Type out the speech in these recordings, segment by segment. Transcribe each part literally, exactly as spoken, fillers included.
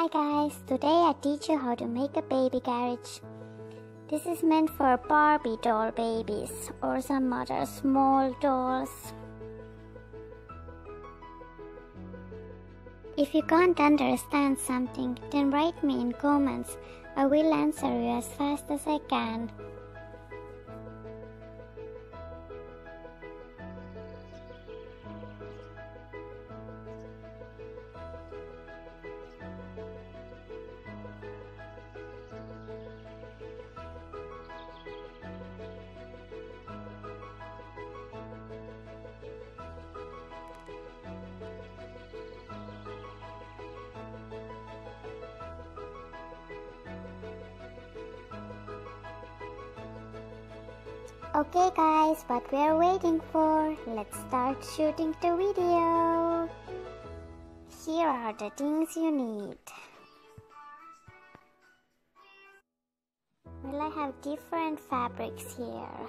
Hi guys, today I teach you how to make a baby carriage. This is meant for Barbie doll babies or some other small dolls. If you can't understand something, then write me in comments. I will answer you as fast as I can. Okay guys, what we are waiting for, let's start shooting the video. Here are the things you need. Well, I have different fabrics here.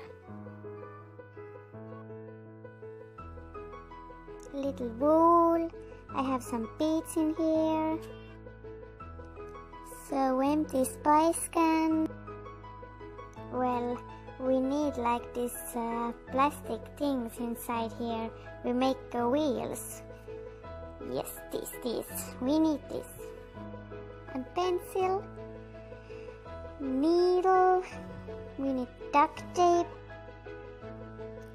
Little wool, I have some beads in here. So empty spice can. Well, we need like these uh, plastic things inside here. We make the wheels. Yes, this, this. We need this. And pencil. Needle. We need duct tape.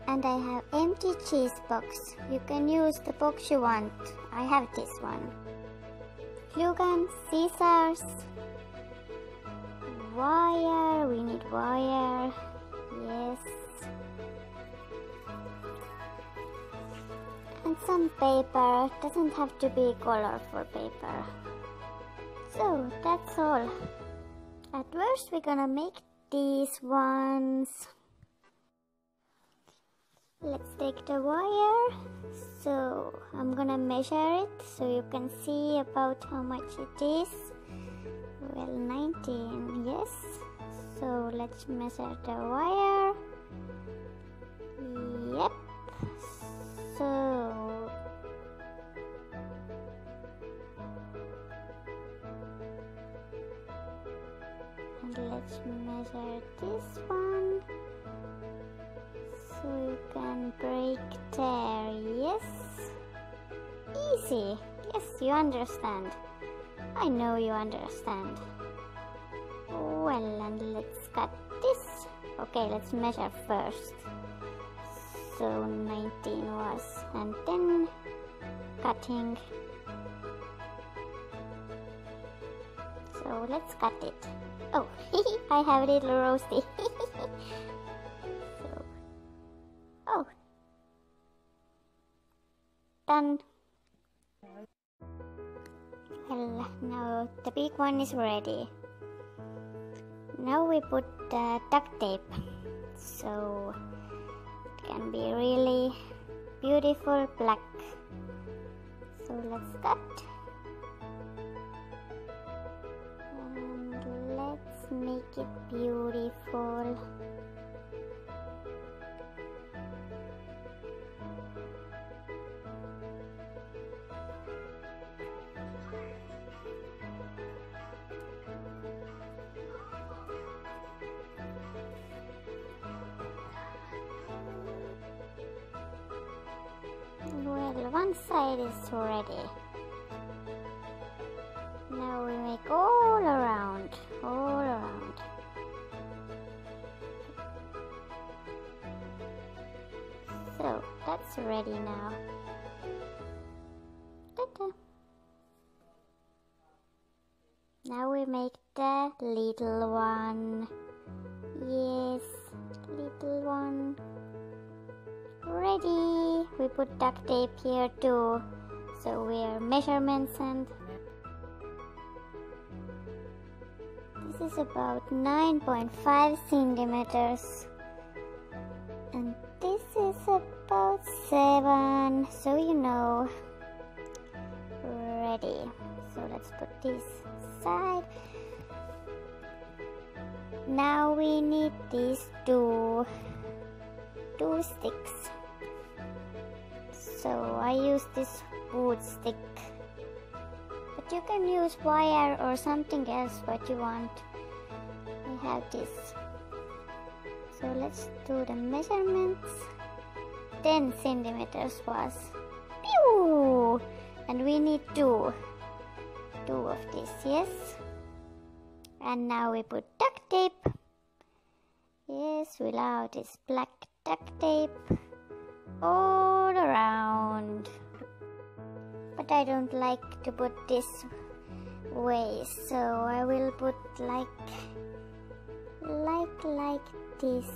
And I have empty cheese box. You can use the box you want. I have this one. Glue gun, scissors. Wire. We need wire. Yes. And some paper. Doesn't have to be colorful paper. So that's all. At first we're gonna make these ones. Let's take the wire. So I'm gonna measure it so you can see about how much it is. Well, nineteen, yes. So let's measure the wire. Yep. So and let's measure this one. So you can break there. Yes. Easy. Yes, you understand. I know you understand. Well, and let's cut this. Okay, let's measure first. So nineteen was, and then cutting. So let's cut it. Oh, I have a little roasty. So, oh, done. Well, now the big one is ready. Now we put the duct tape, so it can be really beautiful black. So let's cut and let's make it beautiful. One side is ready. Now we make all around, all around. So that's ready now. Ta-da. Now we make the little one. Yes, little one. Ready. We put duct tape here too, so we're measurements, and this is about nine point five centimeters, and this is about seven, so you know. Ready. So let's put this aside. Now we need these two two sticks. So I use this wood stick, but but you can use wire or something else what you want. We have this. So let's do the measurements. ten centimeters was. Pew! And we need two. Two of this, yes. And now we put duct tape. Yes, we'll allow this black duct tape all around. But I don't like to put this way, so I will put like, like, like this.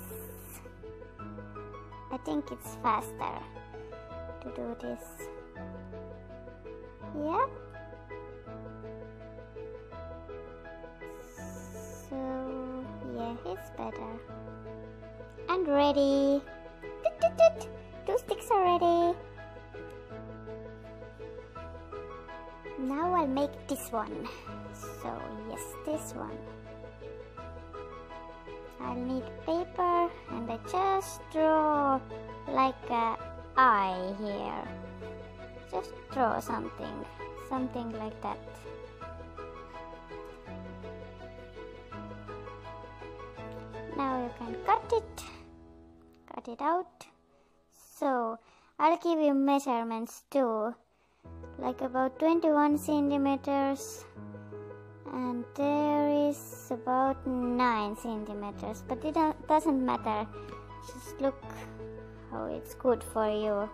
I think it's faster to do this. Yeah. So yeah, it's better. And ready. Two sticks are ready. Now I'll make this one. So yes, this one. I'll need paper and I just draw like an eye here. Just draw something, something like that. Now you can cut it, cut it out. So I'll give you measurements too. Like about twenty-one centimeters, and there is about nine centimeters, but it doesn't matter, just look how it's good for you.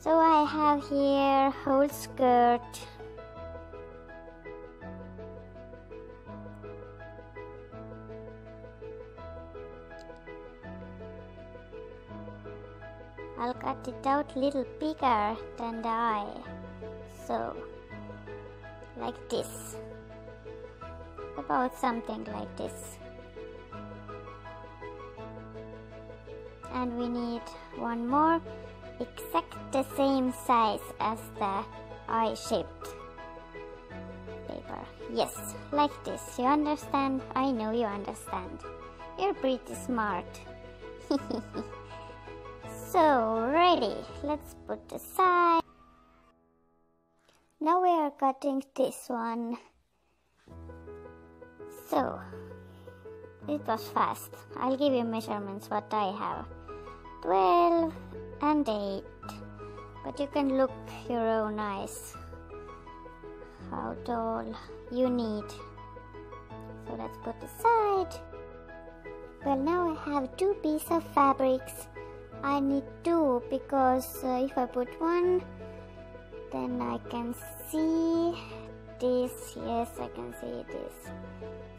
So I have here whole skirt, I'll cut it out a little bigger than the eye, so like this, about something like this. And we need one more, exact the same size as the eye shaped paper. Yes, like this, you understand? I know you understand. You're pretty smart. So ready, let's put aside. Now we are cutting this one. So it was fast. I'll give you measurements what I have. twelve and eight. But you can look your own eyes. How tall you need. So let's put aside. Well, now I have two pieces of fabrics. I need two because uh, if I put one, then I can see this. Yes, I can see this.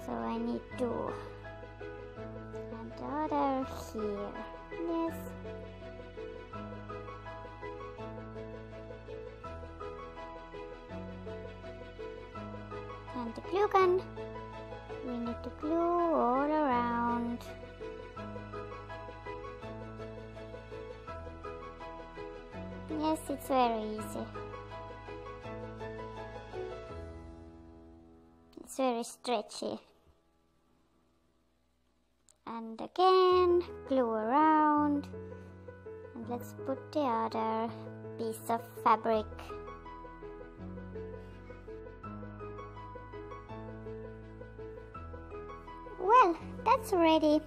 So I need two. And the other here. Yes. And the glue gun. We need to glue all around. Yes, it's very easy. It's very stretchy. And again, glue around. And let's put the other piece of fabric. Well, that's ready.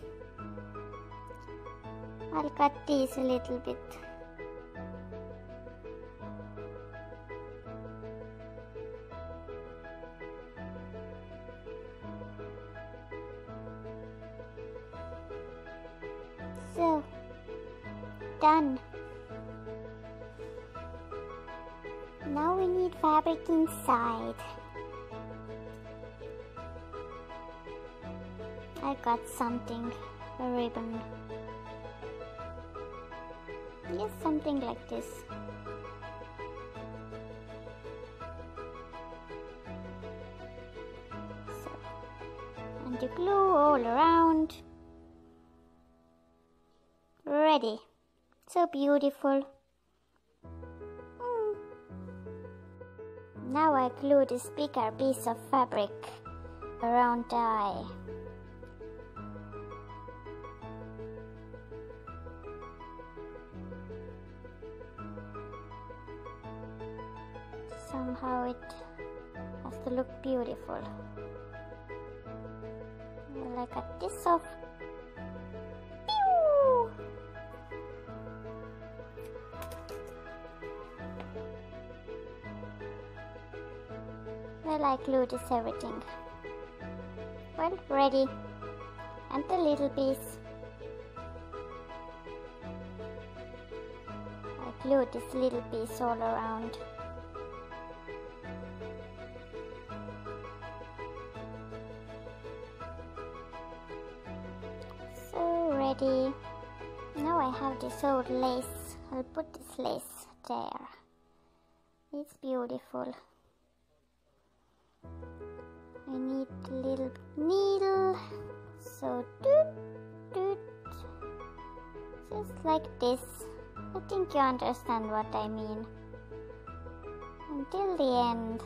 I'll cut these a little bit. So, done. Now we need fabric inside. I got something, a ribbon. Yes, something like this. So, and you glue all around. Ready. So beautiful. Mm. Now I glue this bigger piece of fabric around the eye. somehow it has to look beautiful. Will I cut this off? Pew! Well, I glue this everything. Well, ready. And the little piece. I glue this little piece all around. So ready. Now I have this old lace. I'll put this lace there. It's beautiful. I need a little needle. So doot doot, just like this. I think you understand what I mean. Until the end.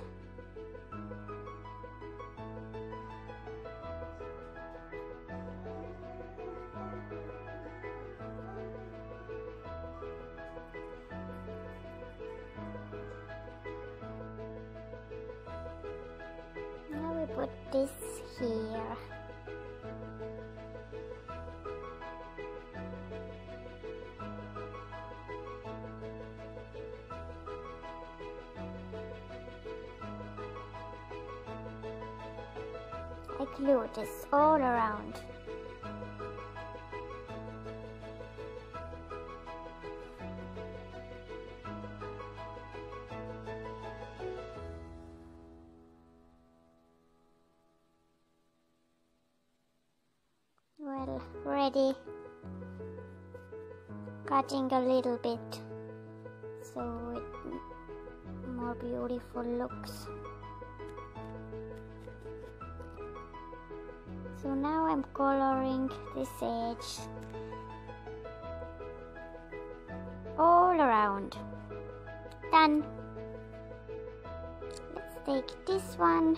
Now we put this here. I glue this all around. Well, ready. Cutting a little bit so it more beautiful looks. So now I'm coloring this edge all around. Done. Let's take this one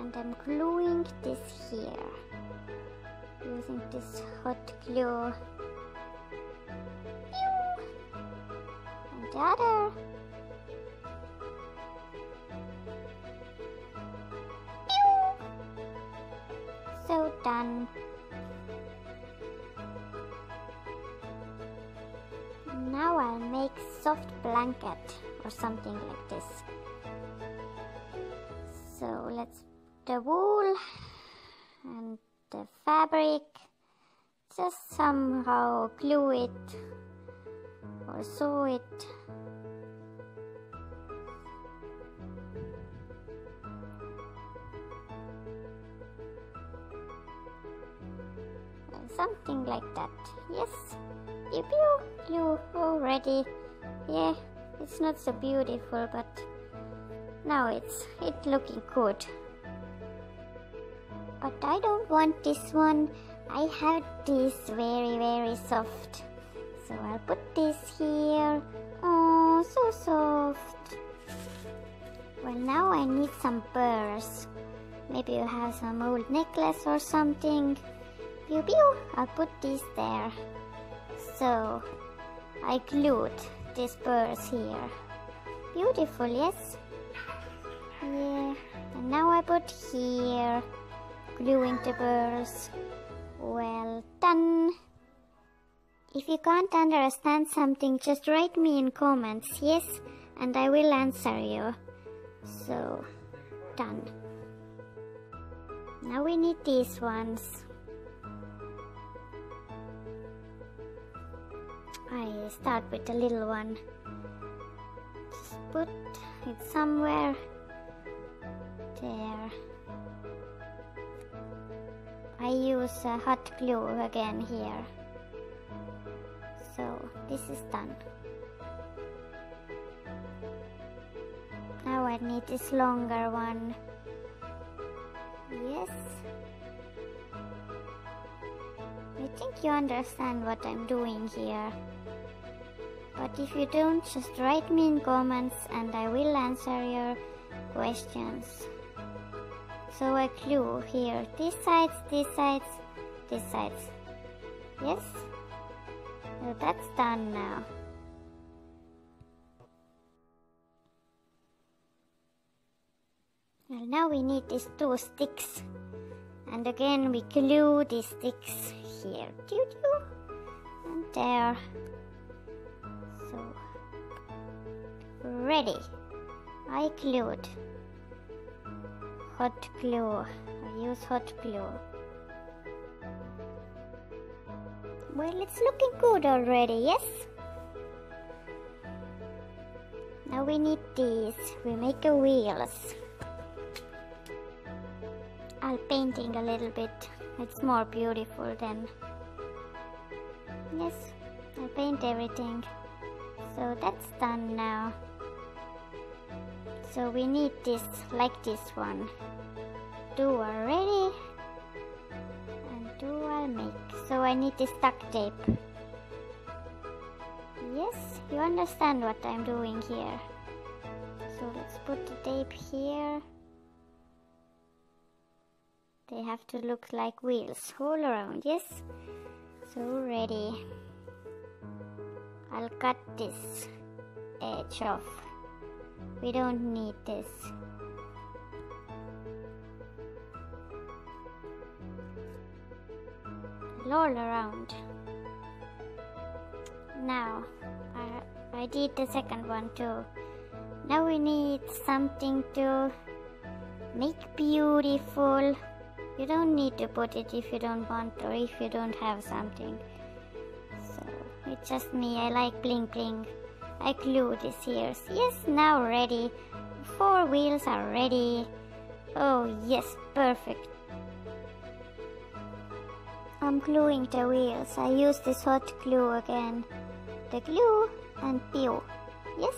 and I'm gluing this here using this hot glue. And the other. So done. Now I'll make soft blanket or something like this. So let's the wool and the fabric, just somehow glue it or sew it. Something like that. Yes. Pew pew pew. Already. Yeah. It's not so beautiful, but now it's it looking good. But I don't want this one. I have this very very soft. So I'll put this here. Oh, so soft. Well, now I need some pearls. Maybe you have some old necklace or something. Pew pew, I'll put this there. So I glued these pearls here. Beautiful, yes? Yeah. And now I put here, gluing the pearls. Well done. If you can't understand something, just write me in comments, yes? And I will answer you. So, done. Now we need these ones. I start with the little one. Just put it somewhere there. I use a hot glue again here. So this is done. Now I need this longer one. Yes. I think you understand what I'm doing here. But if you don't, just write me in comments and I will answer your questions. So I glue here these sides, these sides, these sides. Yes? Well, that's done now. now we need these two sticks, and again we glue these sticks here, doo -doo, and there. So ready. I glued hot glue. I use hot glue. Well, it's looking good already, yes? Now we need these. We make a wheels. I'll painting a little bit. It's more beautiful than. Yes, I'll paint everything. So that's done now. So we need this, like this one. Two are ready. And two I'll make. So I need this duct tape. Yes, you understand what I'm doing here. So let's put the tape here. They have to look like wheels all around, yes? So ready. I'll cut this edge off. We don't need this. All around. Now, I, I did the second one too. Now we need something to make beautiful. You don't need to put it if you don't want or if you don't have something. So it's just me. I like bling bling. I glue this here. Yes, now ready. Four wheels are ready. Oh yes, perfect. I'm gluing the wheels. I use this hot glue again. The glue and glue. Yes.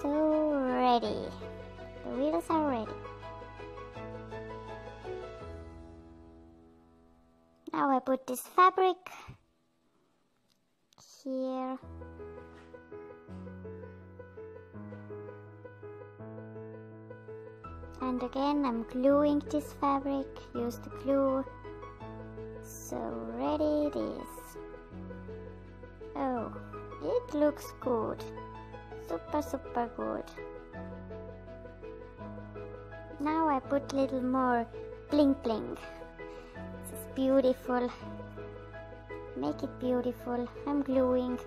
So ready. The wheels are ready. Now I put this fabric here. And again I'm gluing this fabric. Use the glue. So ready it is. Oh, it looks good. Super, super good. Now I put little more bling bling. This is beautiful. Make it beautiful. I'm gluing.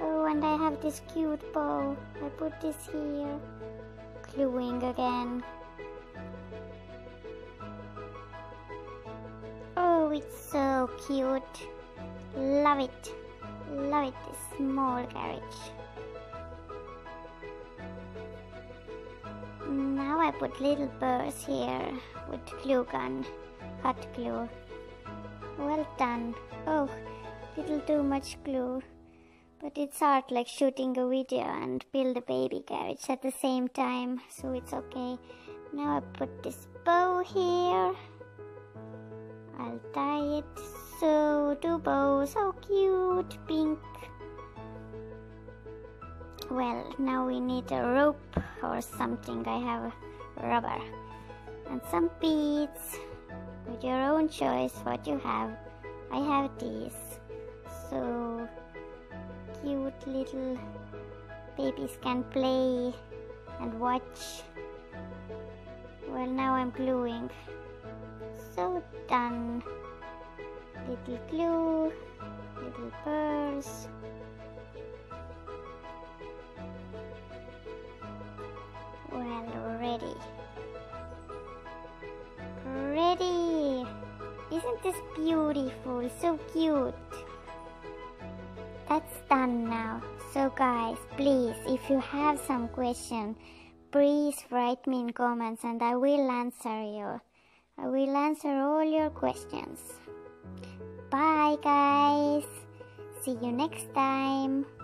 Oh, and I have this cute bow. I put this here. Gluing again. It's so cute. Love it. Love it. This small carriage. Now I put little birds here with glue gun, hot glue. Well done. Oh, little too much glue. But it's hard, like shooting a video and build a baby carriage at the same time. So it's okay. Now I put this bow here. I'll tie it. So two bows, so cute, pink. Well, now we need a rope or something. I have rubber and some beads. With your own choice, what you have. I have these. So cute little babies can play and watch. Well, now I'm gluing. So done. Little glue, little pearls. Well, ready. Ready. Isn't this beautiful? So cute. That's done now. So guys, please, if you have some question, please write me in comments and I will answer you. I will answer all your questions. Bye guys. See you next time.